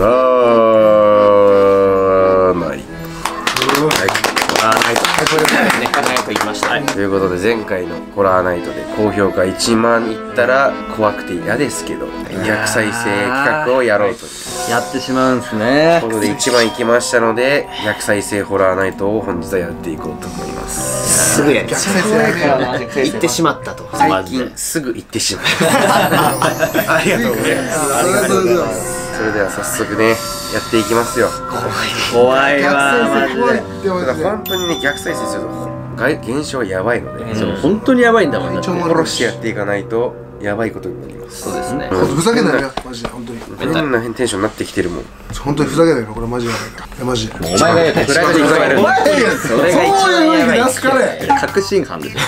らないと。ということで前回の「ホラーナイト」で高評価1万いったら怖くて嫌ですけど逆再生企画をやろうとやってしまうんですね。ということで1万いきましたので逆再生ホラーナイトを本日はやっていこうと思います。すぐやっちゃう。行ってしまったと。最近すぐ行ってしまった。ありがとうございます。ありがとうございます。それでは早速ねやっていきますよ。怖いわマジで。本当にね逆再生すると現象はやばいので、本当にやばいんだもんね。殺してやっていかないとやばいことになります。そうですね。ふざけないよマジで。本当にこんな変テンションになってきてるもん。本当にふざけないよこれマジで。マジでお前がやる。そういうふうに出すから確信犯でしょ。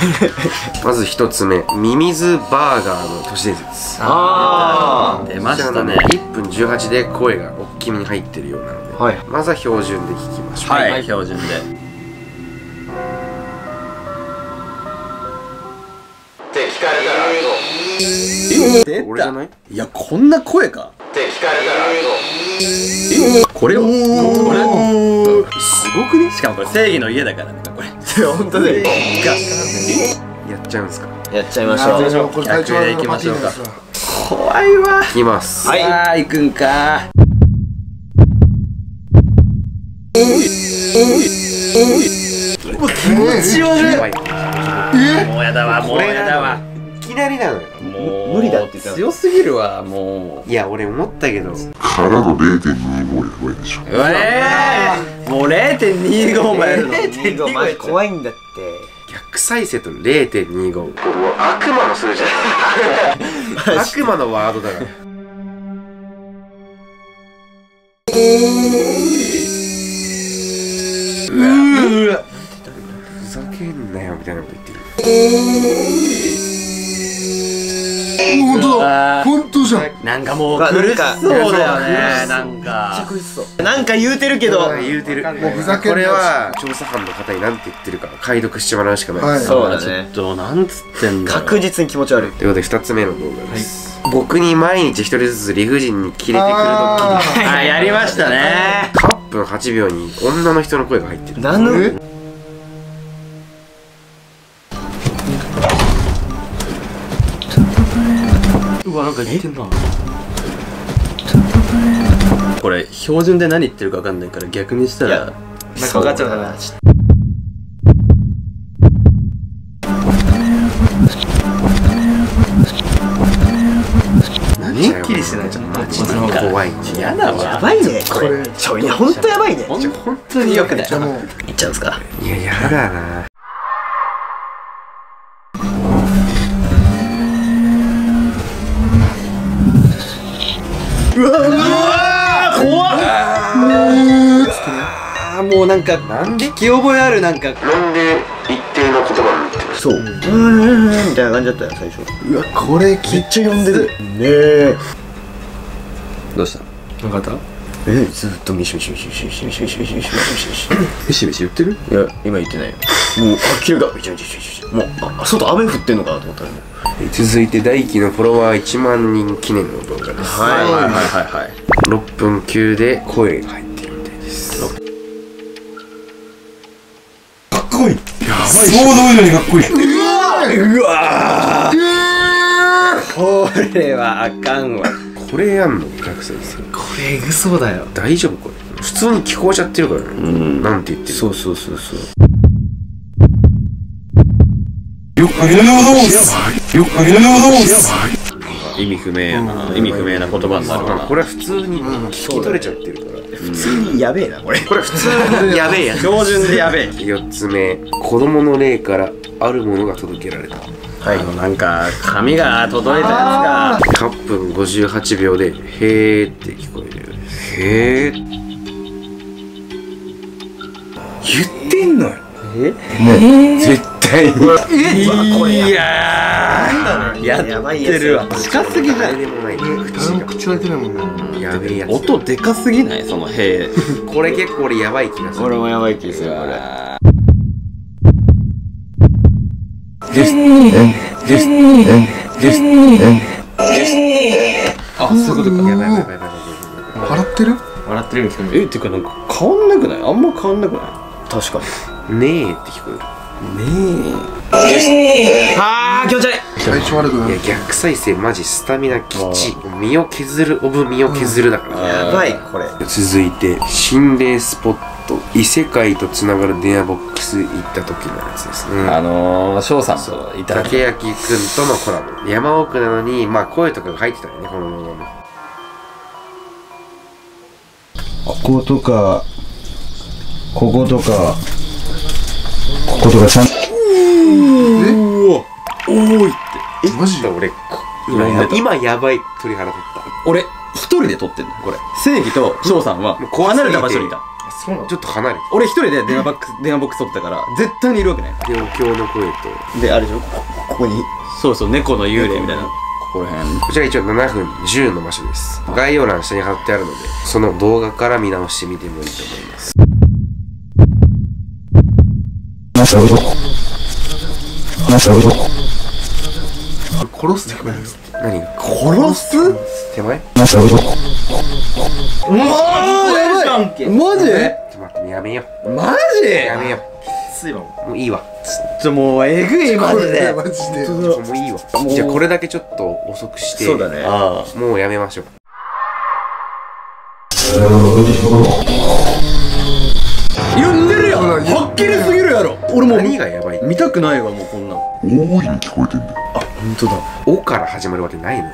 まず一つ目ミミズバーガーの都市伝説。ああ出ましたね。1分18で声が大きめに入ってるようなのでまずは標準で聞きましょう。はい標準で。聞かれたらどう？俺じゃない？いやこんな声か。って聞かれたらどう？これをすごくね。しかもこれ正義の家だからねこれ。本当で。やっちゃうんですか？やっちゃいましょう。逆でいきましょうか。怖いわ。いきます。はい。いくんか。気持ち悪い。もうやだわもうやだわ。いきなりなのよ。もう無理だって強すぎるわもう。いや俺思ったけどからの 0.25 やばいでしょ。もう 0.25 もやるの。 0.25 マジ怖いんだって。逆再生と 0.25 これは悪魔の数字じゃない。悪魔のワードだから。うわふざけんなよみたいなこと言ってる。本当だ本当じゃん。なんかもう苦しそうだよね。なんか言うてるけど言うてる。これは調査班の方になんて言ってるか解読してもらうしかない。そうだね。ちょっとなんつってんだ。確実に気持ち悪い。ということで2つ目の動画です。僕に毎日1人ずつ理不尽にキレてくるドッキリ。あやりましたね。8分8秒に女の人の声が入ってる。何なんか言ってんな。これ標準で何言ってるか分かんないから逆にしたらなんか分かっちゃうかな。何っきりしてないじゃん。マジで怖い。やだわ。やばいねこれ。ちょいや本当やばいね。本当によくない。いっちゃうんですか。いややだな。うわー怖っ。あもうなんか聞き覚えある。なんかなんで一定の言葉になってる。そうみたいな感じだったよ最初。うわこれめっちゃ呼んでるねえ。どうした？なんかあった？ずっとミシミシミシミシミシミシミシミシミシミシミシ言ってる？いや今言ってないよ。もうあ急がめちゃめちゃもうあ外雨降ってんのかなと思ったね。続いて大輝のフォロワー1万人記念の動画です。はいはいはいはい。6分級で声が入ってるみたいです。かっこいい。やばい。想像以上にかっこいい。うわうわこれはあかんわ。これやんの逆再生。これエグそうだよ。大丈夫これ普通に聞こえちゃってるからね。なんて言ってる。そうそうそうそう。意味不明やな。意味不明な言葉になるな。これは普通に聞き取れちゃってるから普通にやべえなこれ。これ普通にやべえや。標準でやべえ。4つ目子供の霊からあるものが届けられた。はいなんか紙が届いたんですか。8分58秒でへーって聞こえる。へー言ってんのよ。もう絶対にこれやってるわ。近すぎない。口開いてないもんね。やべえやつ音でかすぎない。そのへえこれ結構俺やばい気がする。俺もやばい気がする。これあそういうことか。やばいやばいやばい。笑ってる？笑ってるんですけど。っていうかなんか変わんなくない？あんま変わんなくない？確かに。ねえって聞こえる。ねえ。ああ気持ち悪い。体調悪くなる。いや逆再生マジスタミナきち。身を削るオブ身を削るだから。やばいこれ。続いて心霊スポット。異世界とつながる電話ボックス行った時のやつですね。翔さんといただきタケヤキくんとのコラボ。山奥なのにまあ声とかが入ってたよね、この動画も。こことかこことかこことかちゃんとうわ多いって。マジで俺今やばい鳥肌立った。俺一人で撮ってんのこれ。正義と翔さんは離れた場所にいた。そうなの、ちょっと離れて俺一人で電話ボックス取ったから絶対にいるわけないで、お経の声とであれでしょ、ここにそうそう猫の幽霊みたいな。ここら辺こちら一応7分10の場所です。概要欄下に貼ってあるのでその動画から見直してみてもいいと思います。殺すって何殺す手前マジ？ちょっと待って、やめよう。マジ？やめよう。きついわ。もういいわ。ちょっともうえぐいマジで。マジで。もういいわ。じゃあこれだけちょっと遅くして。そうだね。もうやめましょう。言ってるやん。はっきりすぎるやろ。俺もう何がやばい？見たくないわもうこんな。おいに聞こえてんだよ。あ、本当だ。おから始まるわけないの。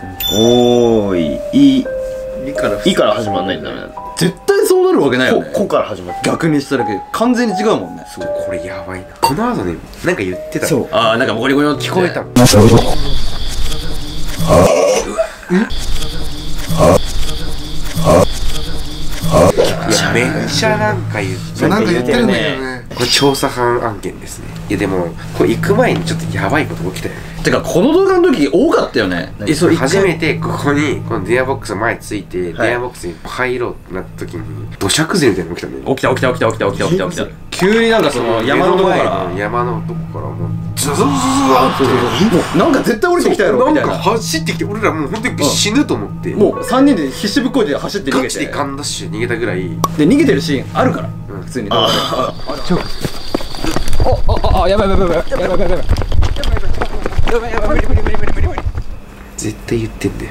おーい。いから始まんないんだね。絶対そうなるわけないよね。こから始まる。逆にしただけ完全に違うもんね。そうこれやばいな。この後ねなんか言ってた。そうああなんかゴリゴリ聞こえた。めっちゃなんか言ってる。なんか言ってるね。これ調査班案件ですね。いやでもこれ行く前にちょっとやばいこと起きたよね。てかこの動画の時多かったよね。初めてここにこの電話ボックス前ついて電話ボックスに入ろうってなった時に土砂崩れみたいなの起きたんだよ。起きた。急になんかその山のとこからもうズズズズってなんか絶対降りてきたやろみたいな。なんか走ってきて俺らもう本当に死ぬと思ってもう3人で必死ぶっこいて走って逃げてガチでガンダッシュ逃げたぐらいで逃げてるシーンあるから普通に。やばい無理絶対言ってんだよ。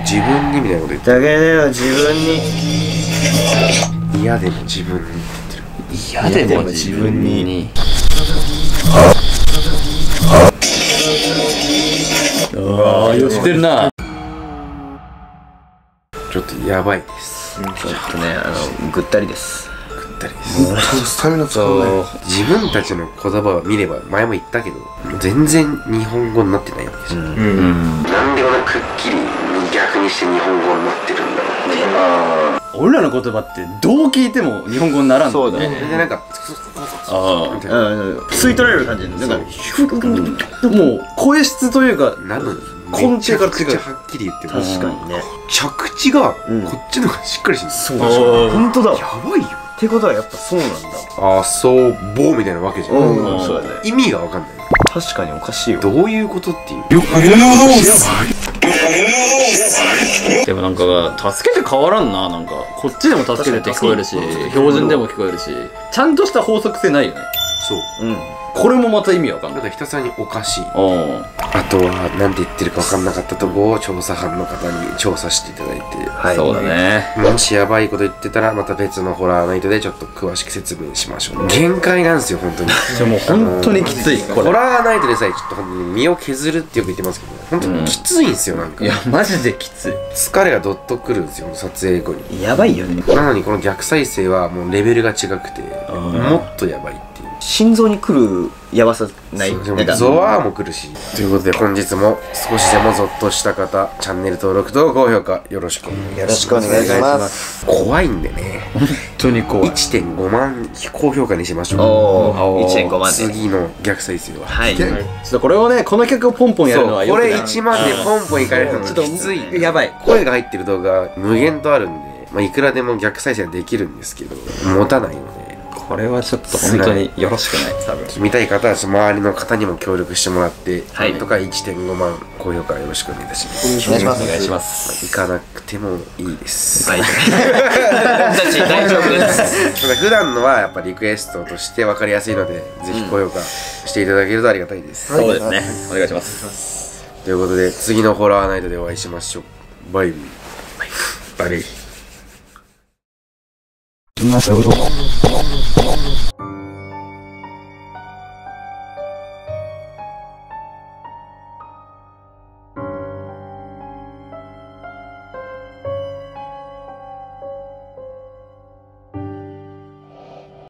自分にみたいなこと言ってだけだよ。自分に嫌でも自分に嫌でも自分にああよしてるな。ちょっとやばいです。ちょっとねぐったりです。自分たちの言葉を見れば前も言ったけど全然日本語になってないわけじゃん。なんでこんなくっきり逆にして日本語になってるんだろうね。俺らの言葉ってどう聞いても日本語にならんのね。なんか吸い取られる感じでなんかもう声質というかなのに根底から違う。めちゃくちゃはっきり言ってる。確かにね。着地がこっちの方がしっかりしてる。そう本当だ。やばいよ。ってことはやっぱそうなんだ。あそうぼうみたいなわけじゃん。そうだね。意味がわかんない。確かにおかしいよ。どういうことっていう。でもなんか助けて変わらんな。なんかこっちでも助けてって聞こえるし標準でも聞こえるしちゃんとした法則性ないよね。そう。これもまた意味わかんない。ただひたすらにおかしい。あとは何て言ってるかわかんなかったとこを調査班の方に調査していただいて。はい。そうだね。もしやばいこと言ってたらまた別のホラーナイトでちょっと詳しく説明しましょう。限界なんですよ本当に。でも本当にきつい。ホラーナイトでさえちょっと本当に身を削るってよく言ってますけど本当にきついんですよなんか。いやマジできつい。疲れがどっとくるんですよ撮影後に。やばいよね。なのにこの逆再生はもうレベルが違くてもっとやばい。心臓に来るやばさないゾワーも来るし。ということで本日も少しでもゾッとした方チャンネル登録と高評価よろしくお願いします。怖いんでね本当に怖い。 1.5 万高評価にしましょう。 1.5 万で次の逆再生ははい。ちょっとこれをねこの曲をポンポンやるのはよくない。これ1万でポンポンいかれるのちょっときつい。やばい声が入ってる動画無限とあるんでいくらでも逆再生できるんですけど持たないのでこれはちょっと本当によろしくない。多分見たい方は周りの方にも協力してもらって、はい、とか 1.5 万高評価よろしくお願いいたします。お願いします。行かなくてもいいです。はい大丈夫です。普段のはやっぱリクエストとして分かりやすいので、ぜひ高評価していただけるとありがたいです。そうですね、お願いします。ということで次のホラーナイトでお会いしましょう。バイビーバイビー。